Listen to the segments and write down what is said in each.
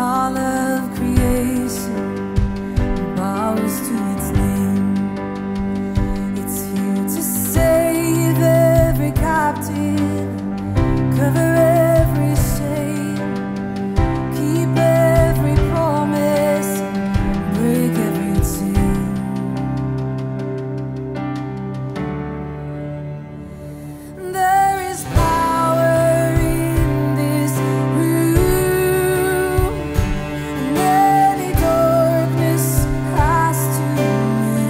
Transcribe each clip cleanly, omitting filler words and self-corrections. all of creation bows to its name. It's here to save every captive, cover every shame, keep every promise, break every chain. There is power in this room, and any darkness has to move.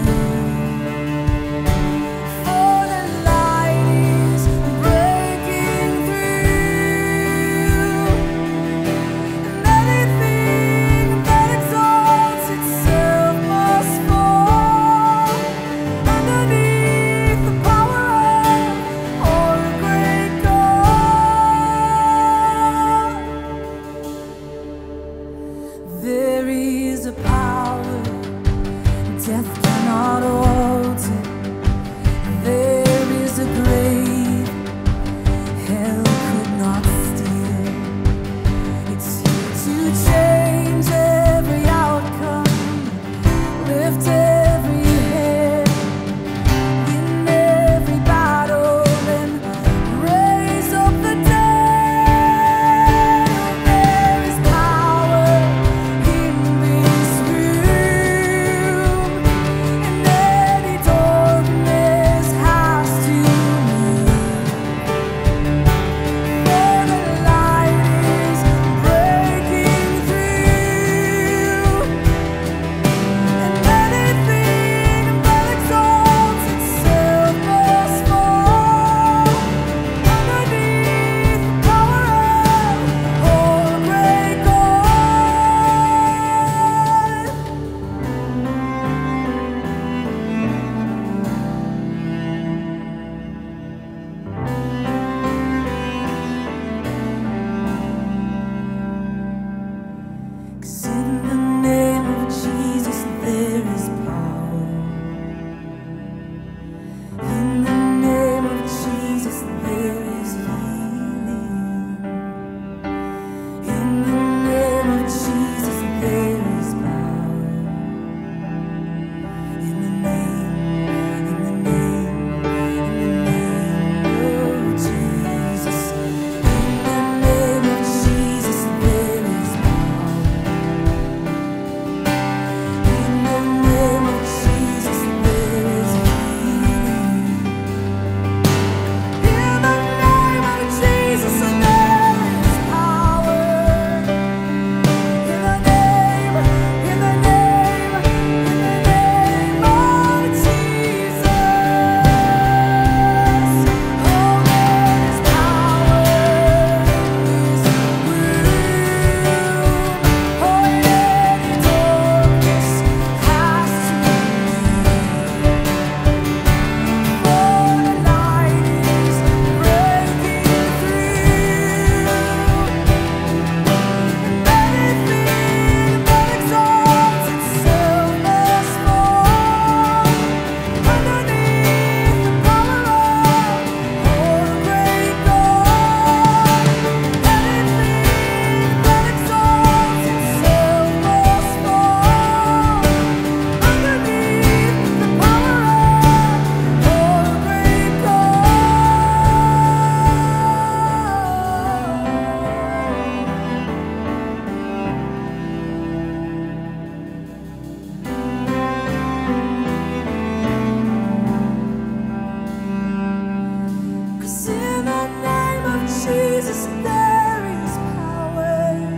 For the light is breaking through, and anything that exalts itself must fall underneath the power of a great God. There is a power death cannot alter. There is a grave hell could not steal. It's here to change every outcome, lift every head, win every battle, and raise up the dead. There is power in this room, and any darkness has to move. For the light is breaking through, and anything that exalts itself must fall underneath the power of a great God.'Cause in the name of Jesus there is power. In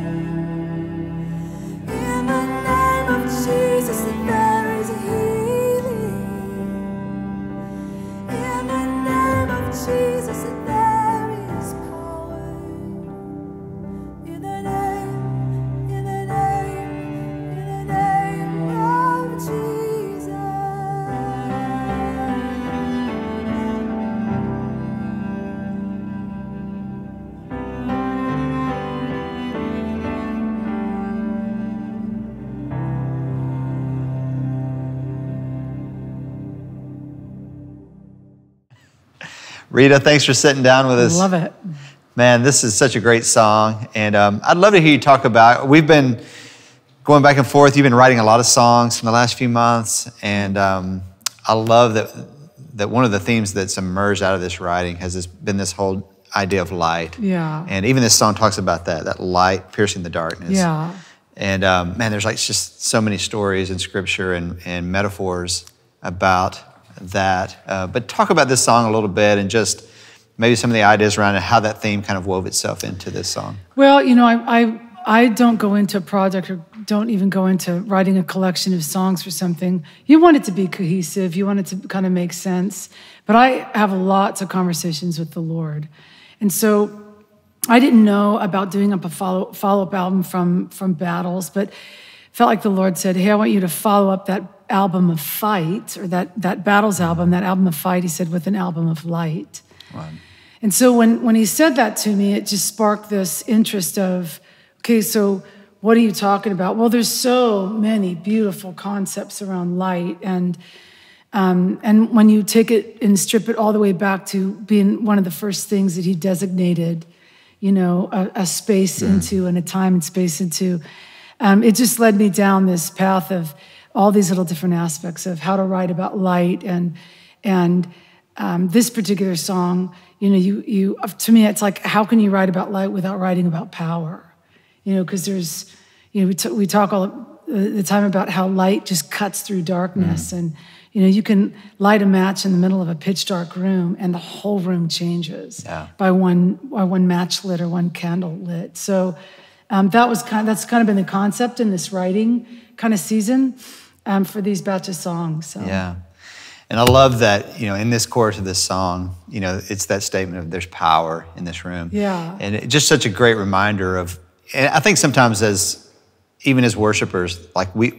the name of Jesus there is healing. In the name of Jesus there is power. In the name of Jesus. In the name of Jesus there is power. In the name of Jesus there is healing. In the name of Jesus there is power. In the name of Jesus. Oh, there is power in this room. Oh, any darkness has to move. For the light is breaking through, and anything that exalts itself must fall underneath the power of a great God. Anything that exalts itself must fall underneath the power of a great God. Cause in the name of Jesus there is power. In the name of Jesus there is healing. In the name of Jesus there is power. In the name of Jesus. Rita, thanks for sitting down with us. Love it. Man, this is such a great song, and I'd love to hear you talk about it. We've been going back and forth. You've been writing a lot of songs in the last few months, and I love that one of the themes that's emerged out of this writing has been this whole idea of light. Yeah. And even this song talks about that light piercing the darkness. Yeah. And man, there's like just so many stories in Scripture and metaphors about that. But talk about this song a little bit and just maybe some of the ideas around it, how that theme kind of wove itself into this song. Well, you know, I don't go into a project or don't even go into writing a collection of songs for something. You want it to be cohesive. You want it to kind of make sense. But I have lots of conversations with the Lord. And so I didn't know about doing up a follow-up album from Battles, but felt like the Lord said, hey, I want you to follow up that album of Fight, or that Battles album, that album of Fight, he said, with an album of light. Wow. And so when he said that to me, it just sparked this interest of, okay, so what are you talking about? Well, there's so many beautiful concepts around light, and when you take it and strip it all the way back to being one of the first things that he designated, you know, a space into and a time and space into, it just led me down this path of all these little different aspects of how to write about light and this particular song. You know, you to me, it's like, how can you write about light without writing about power? You know, because there's, you know, we talk all the time about how light just cuts through darkness, and you know, you can light a match in the middle of a pitch dark room and the whole room changes by one match lit or one candle lit. So that's kind of been the concept in this writing kind of season for these batch of songs. So. Yeah, and I love that, you know, in this chorus of this song, you know, it's that statement of there's power in this room. Yeah. And it's just such a great reminder of, and I think sometimes even as worshipers, like we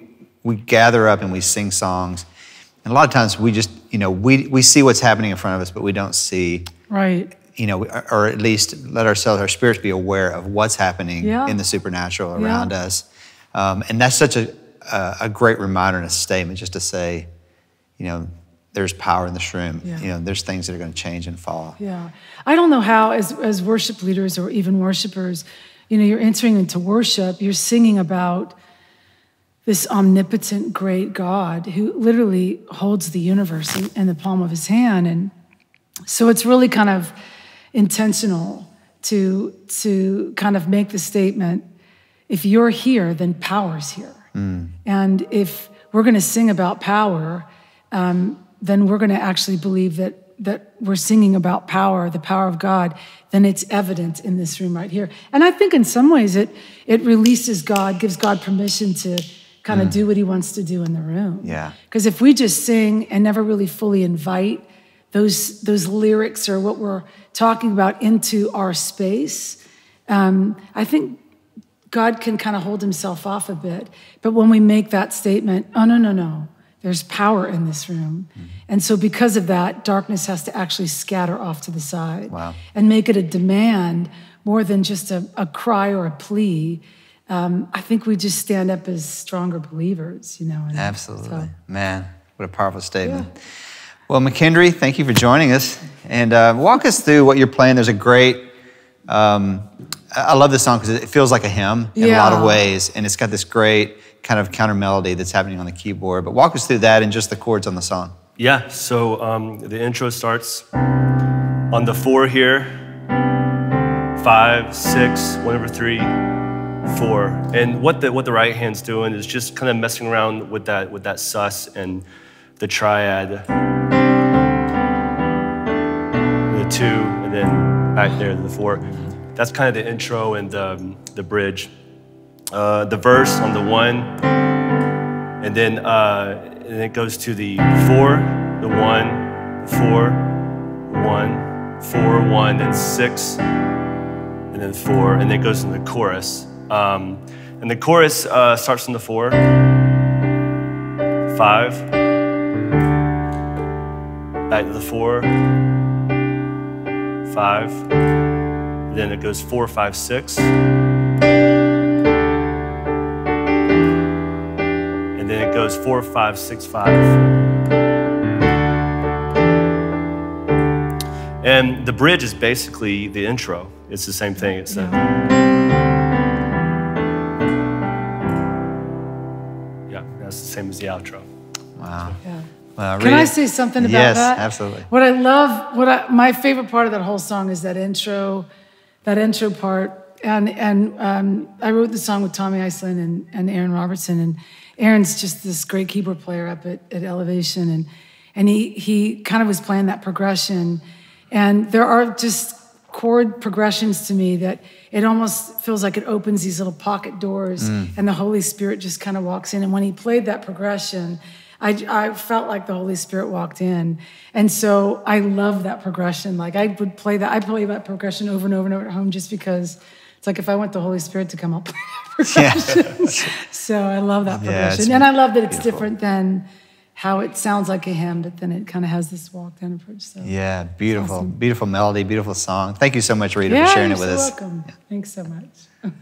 gather up and we sing songs. And a lot of times we just, you know, we see what's happening in front of us, but we don't see, right? You know, or at least let our spirits be aware of what's happening in the supernatural around us. And that's such a great reminder and a statement just to say, you know, there's power in this room. Yeah. You know, there's things that are going to change and fall. Yeah. I don't know how, as worship leaders or even worshipers, you know, you're entering into worship, you're singing about this omnipotent, great God who literally holds the universe in the palm of his hand. And so it's really kind of intentional to kind of make the statement, if you're here, then power's here. And if we're gonna sing about power, then we're gonna actually believe that we're singing about power, the power of God, then it's evident in this room right here. And I think in some ways it releases God, gives God permission to kind of do what he wants to do in the room. Yeah. Because if we just sing and never really fully invite those lyrics or what we're talking about into our space, I think God can kind of hold himself off a bit. But when we make that statement, oh, no, no, no, there's power in this room. And so because of that, darkness has to actually scatter off to the side and make it a demand more than just a cry or a plea. I think we just stand up as stronger believers, you know. Absolutely. So. Man, what a powerful statement. Yeah. Well, McKendry, thank you for joining us. And walk us through what you're playing. There's a great, I love this song because it feels like a hymn in a lot of ways. And it's got this great kind of counter melody that's happening on the keyboard. But walk us through that and just the chords on the song. Yeah, so the intro starts on the 4 here, 5, 6, 1/3, 4. And what the right hand's doing is just kind of messing around with that sus and the triad, the 2, and then back there to the 4. That's kind of the intro and the bridge. The verse on the 1, and then it goes to the 4, the 1, 4, 1, 4, 1, then 6, and then 4, and then it goes into the chorus. And the chorus starts on the 4, 5, back to the 4, 5, and then it goes 4, 5, 6. And then it goes 4, 5, 6, 5. And the bridge is basically the intro. It's the same thing. It's that's the same as the outro. Wow. Yeah. Well, can I say something about that? Yes, absolutely. What I love, my favorite part of that whole song is that intro part. And I wrote the song with Tommy Iceland and Aaron Robertson. And Aaron's just this great keyboard player up at Elevation. And he kind of was playing that progression. And there are just chord progressions to me that it almost feels like it opens these little pocket doors and the Holy Spirit just kind of walks in. And when he played that progression, I felt like the Holy Spirit walked in. And so I love that progression. Like I play that progression over and over and over at home just because it's like if I want the Holy Spirit to come, I'll play that progression. Yeah. So I love that progression. Yeah, and I love that it's different than how it sounds like a hymn, but then it kind of has this walk-down approach. So. Yeah, beautiful. Awesome. Beautiful melody, beautiful song. Thank you so much, Rita, for sharing it with us. You're welcome. Yeah. Thanks so much.